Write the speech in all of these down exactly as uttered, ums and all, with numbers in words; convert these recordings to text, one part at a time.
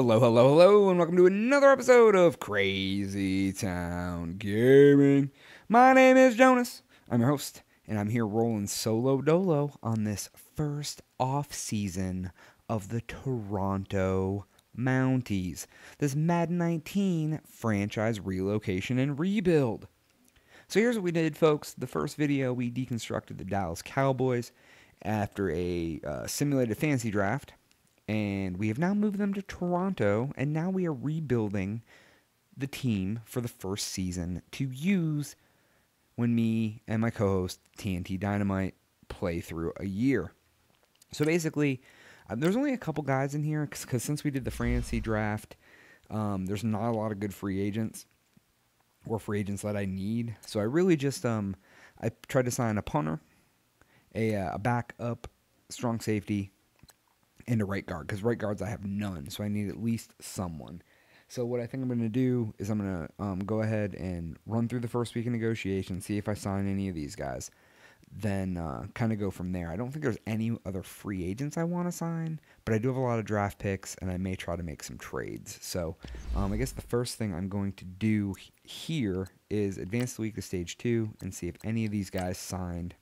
Hello, hello, hello, and welcome to another episode of Crazy Town Gaming. My name is Jonas. I'm your host, and I'm here rolling solo dolo on this first off-season of the Toronto Mounties, this Madden nineteen franchise relocation and rebuild. So here's what we did, folks. The first video, we deconstructed the Dallas Cowboys after a uh, simulated fantasy draft. And we have now moved them to Toronto, and now we are rebuilding the team for the first season to use when me and my co-host T N T Dynamite play through a year. So basically, uh, there's only a couple guys in here because since we did the fantasy draft, um, there's not a lot of good free agents or free agents that I need. So I really just um, I tried to sign a punter, a, uh, a backup, strong safety, and a right guard, because right guards I have none, so I need at least someone. So what I think I'm going to do is I'm going to um, go ahead and run through the first week of negotiations, see if I sign any of these guys, then uh, kind of go from there. I don't think there's any other free agents I want to sign, but I do have a lot of draft picks, and I may try to make some trades. So um, I guess the first thing I'm going to do here is advance the week to stage two and see if any of these guys signed.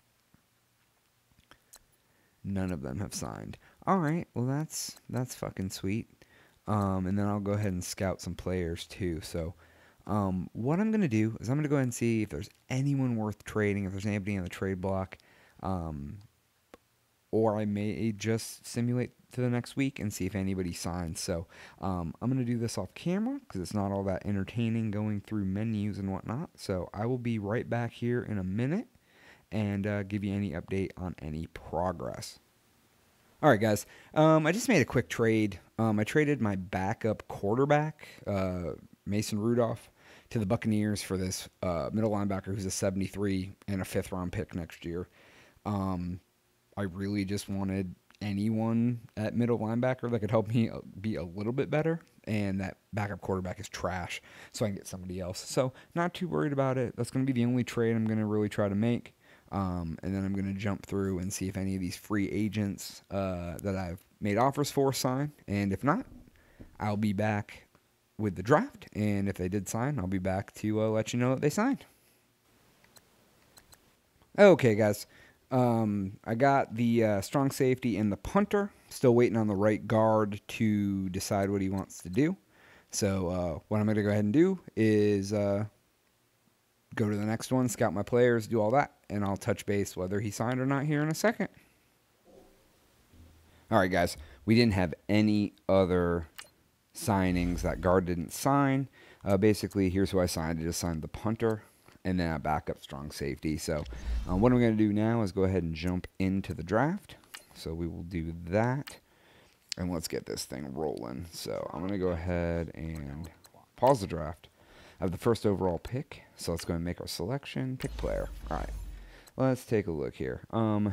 None of them have signed. All right, well, that's that's fucking sweet. Um, and then I'll go ahead and scout some players, too. So um, what I'm going to do is I'm going to go ahead and see if there's anyone worth trading, if there's anybody on the trade block. Um, or I may just simulate to the next week and see if anybody signs. So um, I'm going to do this off camera because it's not all that entertaining going through menus and whatnot. So I will be right back here in a minute and uh, give you any update on any progress. All right, guys, um, I just made a quick trade. Um, I traded my backup quarterback, uh, Mason Rudolph, to the Buccaneers for this uh, middle linebacker who's a seventy-three and a fifth-round pick next year. Um, I really just wanted anyone at middle linebacker that could help me be a little bit better, and that backup quarterback is trash, so I can get somebody else. So not too worried about it. That's going to be the only trade I'm going to really try to make. Um, and then I'm going to jump through and see if any of these free agents uh, that I've made offers for sign. And if not, I'll be back with the draft. And if they did sign, I'll be back to uh, let you know that they signed. Okay, guys. Um, I got the uh, strong safety and the punter. Still waiting on the right guard to decide what he wants to do. So uh, what I'm going to go ahead and do is uh, go to the next one, scout my players, do all that. And I'll touch base whether he signed or not here in a second. All right, guys. We didn't have any other signings. That guard didn't sign. Uh, basically, here's who I signed. I just signed the punter and then a backup strong safety. So uh, what I'm going to do now is go ahead and jump into the draft. So we will do that. And let's get this thing rolling. So I'm going to go ahead and pause the draft. I have the first overall pick. So let's go and make our selection. Pick player. All right. Let's take a look here. Um,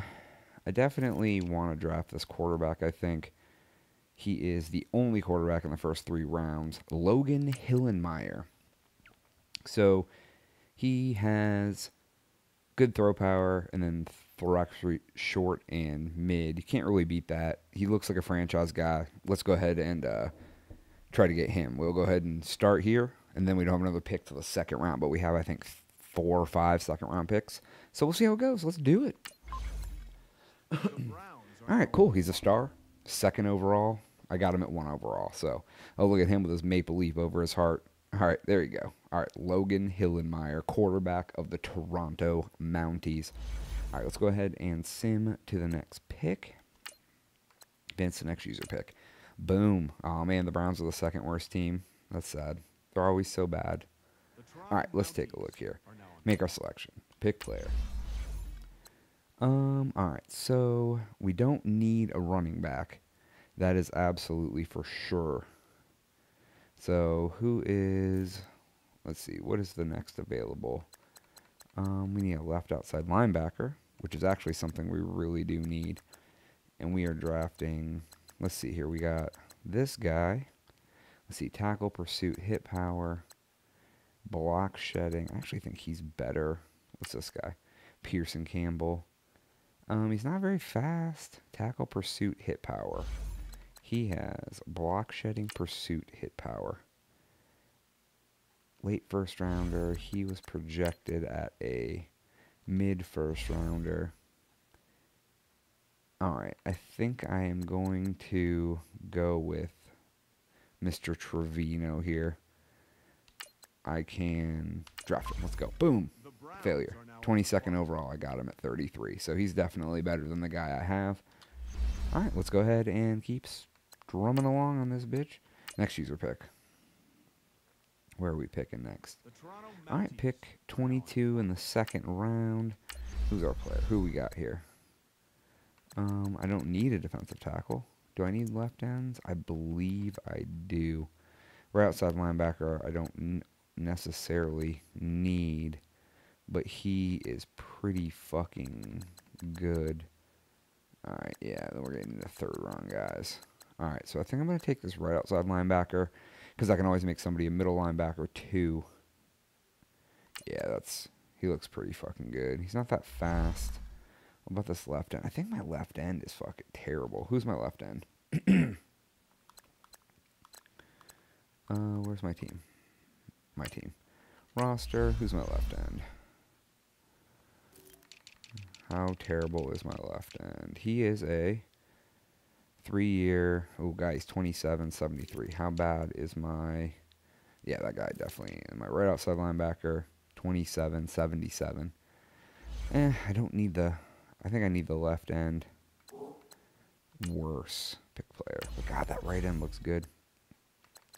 I definitely want to draft this quarterback, I think. He is the only quarterback in the first three rounds, Logan Hillenmeyer. So he has good throw power and then throw short and mid. You can't really beat that. He looks like a franchise guy. Let's go ahead and uh, try to get him. We'll go ahead and start here, and then we don't have another pick till the second round, but we have, I think, four or five second-round picks. So we'll see how it goes. Let's do it. All right, cool. He's a star. Second overall. I got him at one overall. So I'll look at him with his maple leaf over his heart. All right, there you go. All right, Logan Hillenmeyer, quarterback of the Toronto Mounties. All right, let's go ahead and sim to the next pick. Advance the next user pick. Boom. Oh, man, the Browns are the second-worst team. That's sad. They're always so bad. All right, let's take a look here. Make our selection. Pick player. Um. All right, so we don't need a running back. That is absolutely for sure. So who is, let's see, what is the next available? Um, we need a left outside linebacker, which is actually something we really do need. And we are drafting, let's see here, we got this guy. Let's see, tackle, pursuit, hit power. Block shedding. I actually think he's better. What's this guy? Pearson Campbell. Um, he's not very fast. Tackle, pursuit, hit power. He has block shedding, pursuit, hit power. Late first rounder. He was projected at a mid first rounder. Alright, I think I am going to go with Mister Trevino here. I can draft him. Let's go. Boom. Failure. twenty-second overall. I got him at thirty-three. So he's definitely better than the guy I have. Alright, let's go ahead and keep drumming along on this bitch. Next user pick. Where are we picking next? Alright, pick twenty-two in the second round. Who's our player? Who we got here? Um, I don't need a defensive tackle. Do I need left ends? I believe I do. We're outside linebacker. I don't necessarily need, but he is pretty fucking good. Alright, yeah, then we're getting into the third round, guys. Alright, so I think I'm going to take this right outside linebacker, because I can always make somebody a middle linebacker, too. Yeah, that's... he looks pretty fucking good. He's not that fast. What about this left end? I think my left end is fucking terrible. Who's my left end? uh, where's my team? My team. Roster, who's my left end? How terrible is my left end? He is a three-year... oh, guys, twenty-seven seventy-three. How bad is my... yeah, that guy definitely... my right outside linebacker, twenty-seven seventy-seven. Eh, I don't need the... I think I need the left end. Worse pick player. But God, that right end looks good.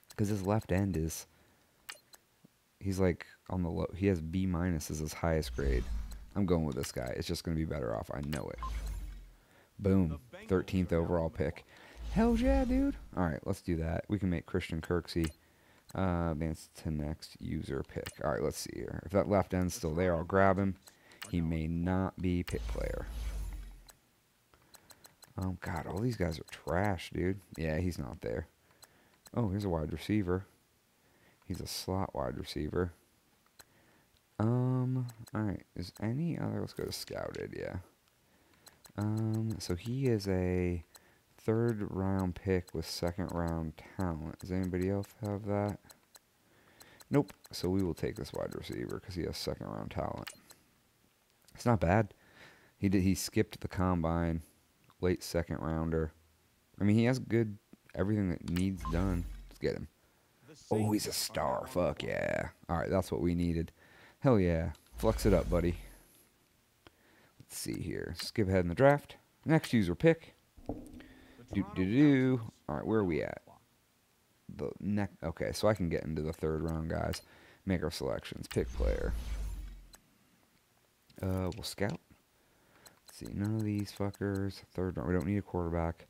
Because his left end is... he's like on the low... he has B minus as his highest grade. I'm going with this guy. It's just going to be better off. I know it. Boom. thirteenth overall pick. Hell yeah, dude. All right, let's do that. We can make Christian Kirksey uh, advance to next user pick. All right, let's see here. If that left end's still there, I'll grab him. He may not be pick player. Oh, God, all these guys are trash, dude. Yeah, he's not there. Oh, here's a wide receiver. He's a slot wide receiver. Um, alright, is any other, let's go to scouted, yeah. Um, so he is a third round pick with second round talent. Does anybody else have that? Nope, so we will take this wide receiver because he has second round talent. It's not bad. He did, he skipped the combine, late second rounder. I mean, he has good, everything that needs done. Let's get him. Oh, he's a star, fuck yeah. Alright, that's what we needed. Hell yeah. Flex it up, buddy. Let's see here. Skip ahead in the draft. Next user pick. Do-do-do. Alright, where are we at? The neck. Okay, so I can get into the third round, guys. Make our selections. Pick player. Uh, we'll scout. Let's see. None of these fuckers. Third round. We don't need a quarterback.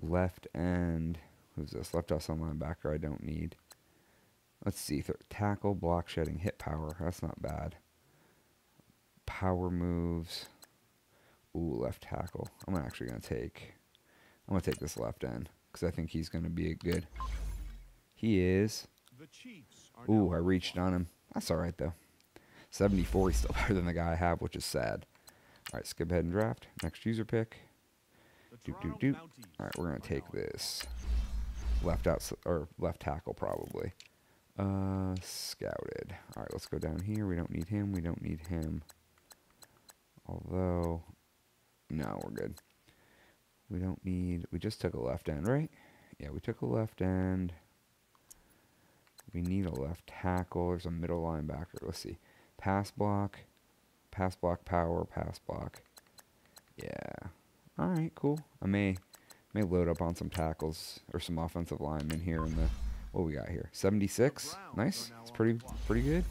Left end. Who's this? Left outside linebacker I don't need. Let's see. Tackle, block shedding, hit power. That's not bad. Power moves. Ooh, left tackle. I'm actually going to take... I'm going to take this left end. Because I think he's going to be a good... he is. Ooh, I reached on him. That's alright, though. seventy-four, he's still better than the guy I have, which is sad. Alright, skip ahead and draft. Next user pick. Doop, doop, doop. Alright, we're going to take this. Left outs or left tackle, probably. Uh, scouted. All right, let's go down here. We don't need him. We don't need him. Although, no, we're good. We don't need... we just took a left end, right? Yeah, we took a left end. We need a left tackle. There's a middle linebacker. Let's see. Pass block. Pass block power. Pass block. Yeah. All right, cool. I may, may load up on some tackles or some offensive linemen here in the... what we got here? seventy-six. Nice. It's pretty pretty good.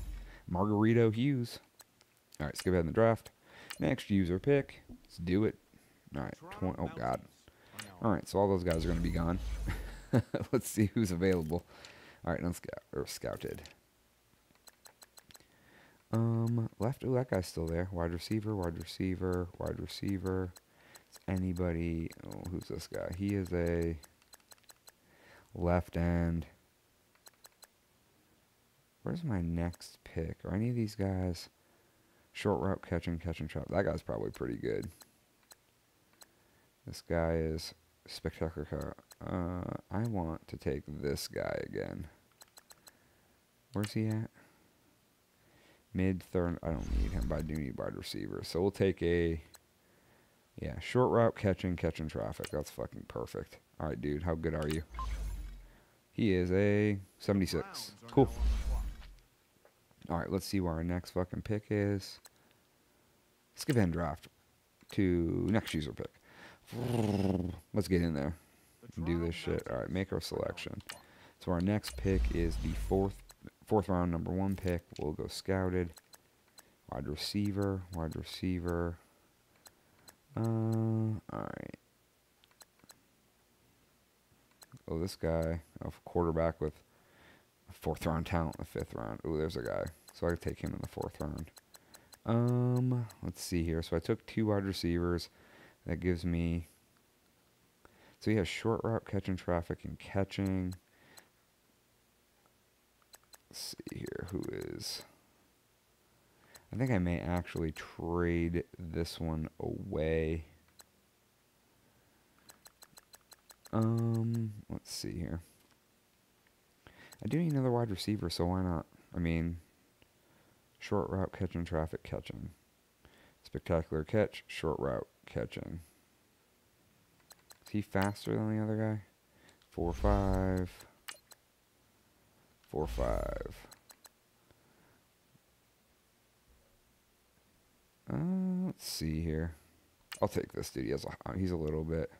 Margarito Hughes. All right, skip ahead in the draft. Next user pick. Let's do it. All right. Oh, God. All right, so all those guys are going to be gone. Let's see who's available. All right, let's scout or scouted. Um, left. Oh, that guy's still there. Wide receiver, wide receiver, wide receiver. It's anybody. Oh, who's this guy? He is a left end. Where's my next pick? Are any of these guys short route catching, catching trap? That guy's probably pretty good. This guy is Spectacular car. Uh, I want to take this guy again. Where's he at? Mid third. I don't need him, but I do need wide receiver. So we'll take a, yeah, short route catching, catching traffic. That's fucking perfect. All right, dude. How good are you? He is a seventy-six. Cool. All right, let's see where our next fucking pick is. Let's give him draft to next user pick. Let's get in there and do this shit. All right, make our selection. So our next pick is the fourth, fourth round number one pick. We'll go scouted, wide receiver, wide receiver. Uh, all right. Oh, this guy, oh, quarterback with a fourth round talent in the fifth round. Oh, there's a guy. So I could take him in the fourth round. Um, let's see here. So I took two wide receivers. That gives me, so he has short route catching traffic and catching. Let's see here, who is, I think I may actually trade this one away. Um, let's see here. I do need another wide receiver, so why not? I mean, short route catching traffic catching. Spectacular catch, short route catching. Is he faster than the other guy? Four five. Four five. Uh, let's see here. I'll take this dude. He has a, he's a little bit.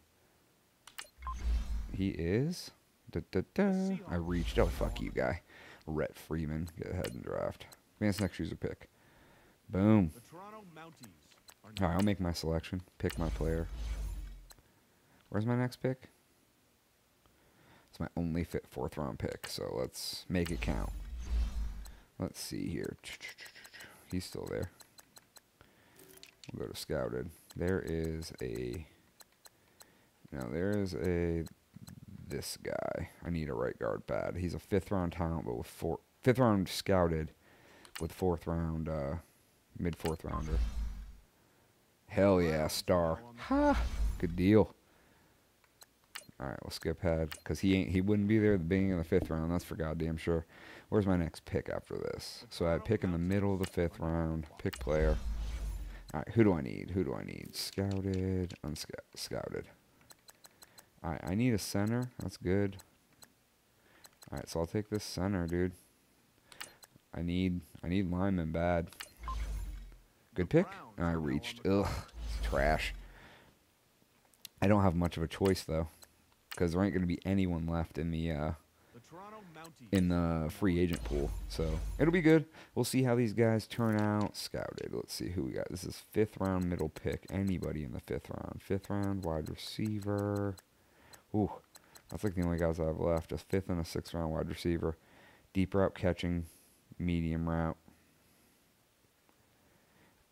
He is. Da, da, da. I reached. Oh fuck you, guy. Rhett Freeman. Get ahead and draft. Man's next user pick. Boom. The Toronto Mounties. Alright, I'll make my selection. Pick my player. Where's my next pick? It's my only fit fourth round pick, so let's make it count. Let's see here. He's still there. We'll go to scouted. There is a... Now there is a... This guy. I need a right guard bad. He's a fifth round talent, but with four... Fifth round scouted with fourth round, uh... mid-fourth rounder. Hell yeah, star. Ha! Good deal. Alright, we'll skip ahead. Because he ain't, he wouldn't be there at the beginning of the fifth round. That's for goddamn sure. Where's my next pick after this? So I pick in the middle of the fifth round. Pick player. Alright, who do I need? Who do I need? Scouted. Unscouted. Alright, I need a center. That's good. Alright, so I'll take this center, dude. I need, I need linemen bad. Good pick? And I reached. Ugh. It's trash. I don't have much of a choice, though. Because there ain't going to be anyone left in the, uh, in the free agent pool. So, it'll be good. We'll see how these guys turn out. Scouted. Let's see who we got. This is fifth round middle pick. Anybody in the fifth round. Fifth round wide receiver. Ooh. That's like the only guys I have left. A fifth and a sixth round wide receiver. Deep route catching. Medium route.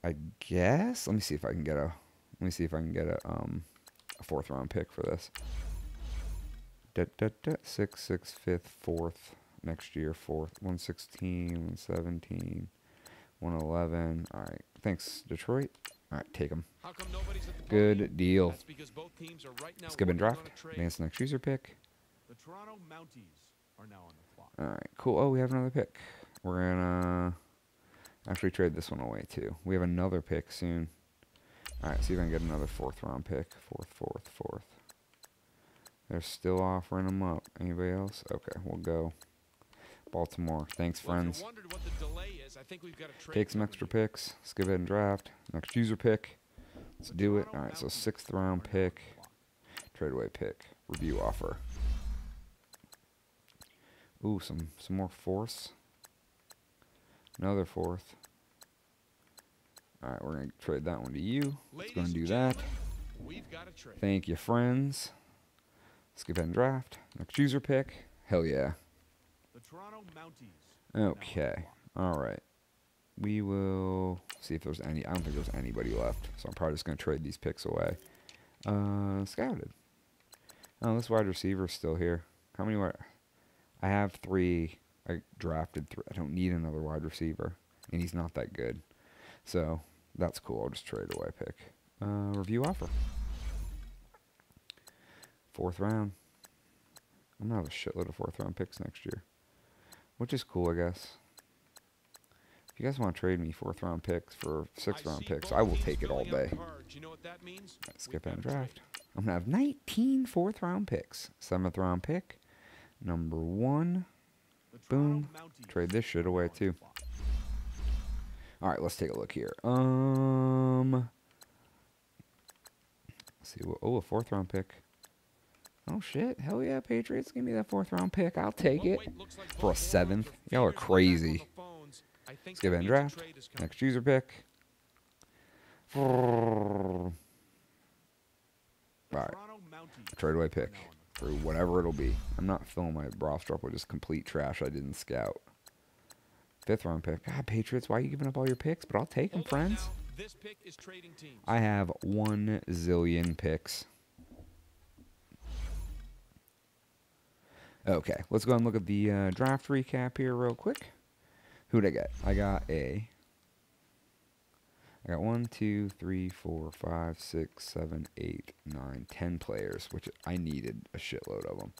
I guess. Let me see if I can get a. Let me see if I can get a um a fourth round pick for this. Da, da, da, six, six, fifth, fourth. Next year, fourth. One sixteen, one seventeen, one eleven. All right. Thanks, Detroit. All right, take them. Good deal. Skip and draft. Advance next user pick. The Toronto Mounties are now on the clock. All right. Cool. Oh, we have another pick. We're gonna. Actually trade this one away too. We have another pick soon. Alright, see if I can get another fourth round pick. Fourth, fourth, fourth. They're still offering them up. Anybody else? Okay, we'll go. Baltimore. Thanks, friends. Well, what the delay is, I think we've got a take some extra picks. Let's go ahead and draft. Next user pick. Let's do it. Alright, so sixth round pick. Trade away pick. Review offer. Ooh, some some more fourths. Another fourth. All right, we're going to trade that one to you. Let's go and do that. We've got a trade. Thank you, friends. Let's go ahead and draft. Next user pick. Hell yeah. The Toronto Mounties. Okay. All right. We will see if there's any. I don't think there's anybody left, so I'm probably just going to trade these picks away. Uh, scouted. Oh, this wide receiver's still here. How many were? I have three. I drafted three. I don't need another wide receiver, and he's not that good. So that's cool. I'll just trade away pick. Uh, review offer. Fourth round. I'm going to have a shitload of fourth round picks next year. Which is cool, I guess. If you guys want to trade me fourth round picks for sixth round picks, I will take it all day. You know what that means? Let's skip and draft. I'm going to have nineteen fourth round picks. Seventh round pick. Number one. Boom. Trade this shit away, too. Alright, let's take a look here. Um... Let's see. Oh, a fourth round pick. Oh, shit. Hell yeah, Patriots. Give me that fourth round pick. I'll take it for a seventh. Y'all are crazy. Let's give it in draft. Next user pick. Alright. Trade away pick. For whatever it'll be. I'm not filling my roster up with just complete trash I didn't scout. Fifth round pick. God, Patriots, why are you giving up all your picks? But I'll take them, friends. This pick is trading teams. I have one zillion picks. Okay, let's go ahead and look at the uh, draft recap here real quick. Who'd I get? I got a... I got one, two, three, four, five, six, seven, eight, nine, ten players, which I needed a shitload of them.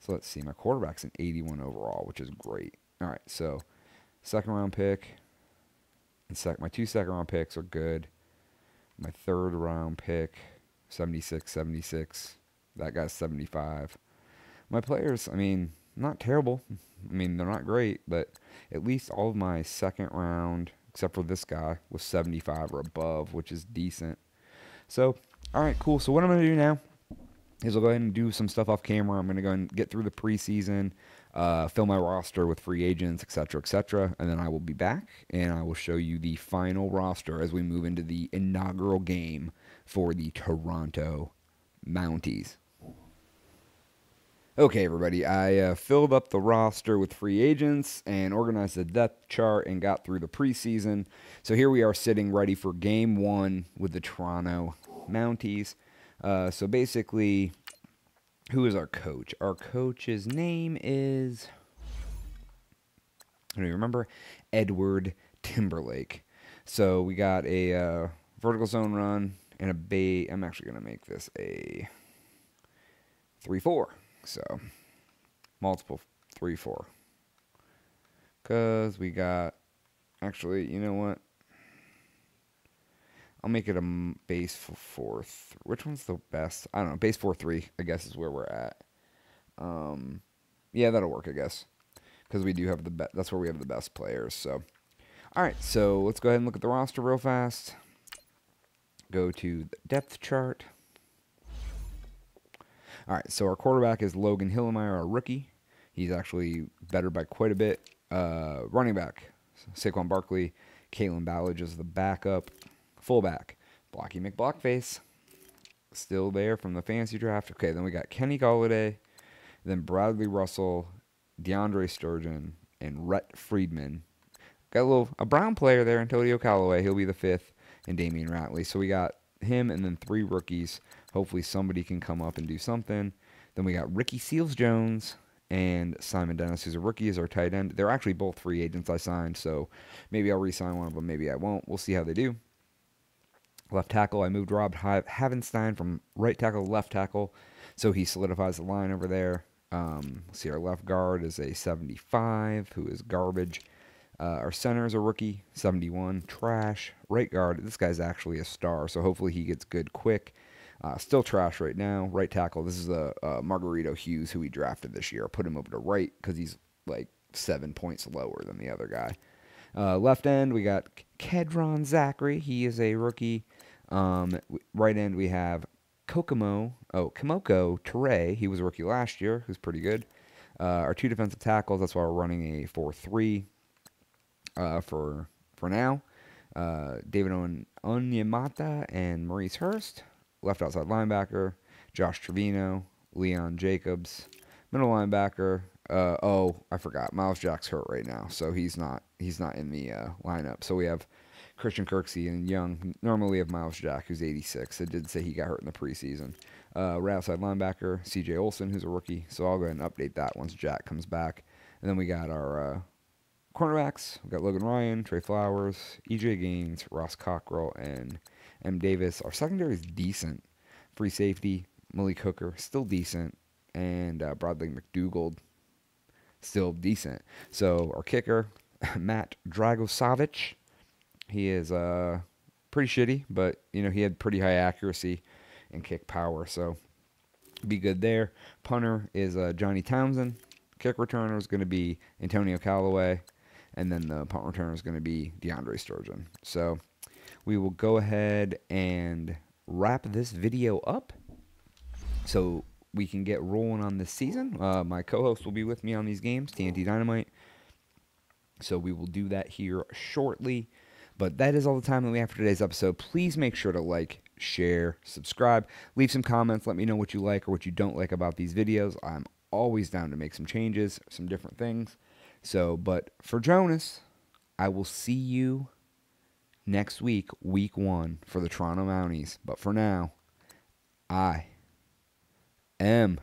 So let's see. My quarterback's an eighty-one overall, which is great. All right, so second round pick. And sec my two second round picks are good. My third round pick, seventy-six, seventy-six. That guy's seventy-five. My players, I mean, not terrible. I mean, they're not great, but at least all of my second round, except for this guy, was seventy-five or above, which is decent. So, all right, cool. So what I'm going to do now is I'll go ahead and do some stuff off camera. I'm going to go and get through the preseason, uh, fill my roster with free agents, et cetera, et cetera, and then I will be back, and I will show you the final roster as we move into the inaugural game for the Toronto Mounties. Okay, everybody, I uh, filled up the roster with free agents and organized the depth chart and got through the preseason. So here we are sitting ready for game one with the Toronto Mounties. Uh, so basically, who is our coach? Our coach's name is, I don't even remember, Edward Timberlake. So we got a uh, vertical zone run and a bay. I'm actually going to make this a three four. So, multiple three four. Because we got... Actually, you know what? I'll make it a base four three. Which one's the best? I don't know. Base four three, I guess, is where we're at. Um, yeah, that'll work, I guess. Because we do have the best... That's where we have the best players, so... Alright, so let's go ahead and look at the roster real fast. Go to the depth chart. All right, so our quarterback is Logan Hillenmeyer, our rookie. He's actually better by quite a bit. Uh, running back, Saquon Barkley. Kalen Ballage is the backup. Fullback, Blocky McBlockface. Still there from the fantasy draft. Okay, then we got Kenny Golladay, then Bradley Russell, DeAndre Sturgeon, and Rhett Friedman. Got a little a brown player there, Antonio Callaway. He'll be the fifth, and Damian Ratley. So we got him and then three rookies. Hopefully somebody can come up and do something. Then we got Ricky Seals-Jones and Simon Dennis, who's a rookie, is our tight end. They're actually both free agents I signed, so maybe I'll re-sign one of them, maybe I won't. We'll see how they do. Left tackle, I moved Rob Havenstein from right tackle to left tackle, so he solidifies the line over there. Um, see, our left guard is a seventy-five, who is garbage. Uh, our center is a rookie, seventy-one, trash. Right guard, this guy's actually a star, so hopefully he gets good quick. Uh, still trash right now. Right tackle, this is a uh, Margarito Hughes, who we drafted this year. I put him over to right because he's like seven points lower than the other guy. Uh, left end, we got Kedron Zachary. He is a rookie. Um, right end, we have Kokomo. Oh, Kamoko Teray. He was a rookie last year, who's pretty good. Uh, our two defensive tackles, that's why we're running a four three uh, for, for now. Uh, David Owen Onyemata and Maurice Hurst. Left outside linebacker, Josh Trevino, Leon Jacobs. Middle linebacker, uh, oh, I forgot. Miles Jack's hurt right now, so he's not he's not in the uh, lineup. So we have Christian Kirksey and Young. Normally we have Miles Jack, who's eighty-six. It did say he got hurt in the preseason. Uh, right outside linebacker, C J Olsen, who's a rookie. So I'll go ahead and update that once Jack comes back. And then we got our uh, cornerbacks. We've got Logan Ryan, Trey Flowers, E J Gaines, Ross Cockrell, and M. Davis. Our secondary is decent. Free safety, Malik Hooker, still decent. And uh, Bradley McDougald, still decent. So our kicker, Matt Dragosavic, he is uh, pretty shitty, but you know he had pretty high accuracy and kick power, so be good there. Punter is uh, Johnny Townsend. Kick returner is going to be Antonio Callaway, and then the punt returner is going to be DeAndre Sturgeon. So we will go ahead and wrap this video up so we can get rolling on this season. Uh, my co-host will be with me on these games, T N T Dynamite. So we will do that here shortly. But that is all the time that we have for today's episode. Please make sure to like, share, subscribe, leave some comments. Let me know what you like or what you don't like about these videos. I'm always down to make some changes, some different things. So, but for Jonas, I will see you next week, week one, for the Toronto Mounties. But for now, I am...